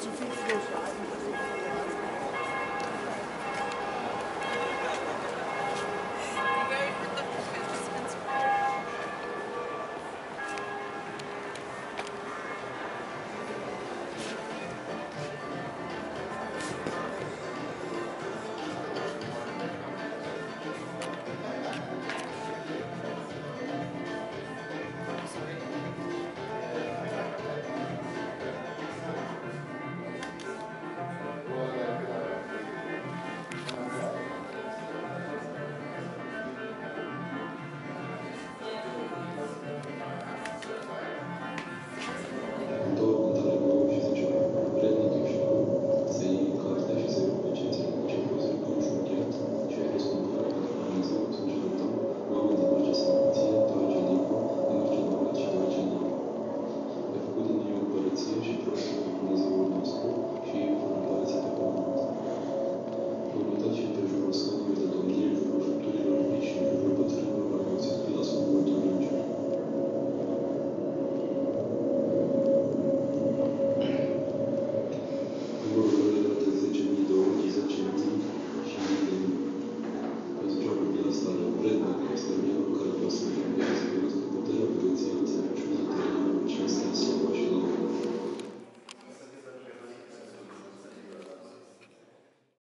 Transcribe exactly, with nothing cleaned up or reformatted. zu viel Fluss.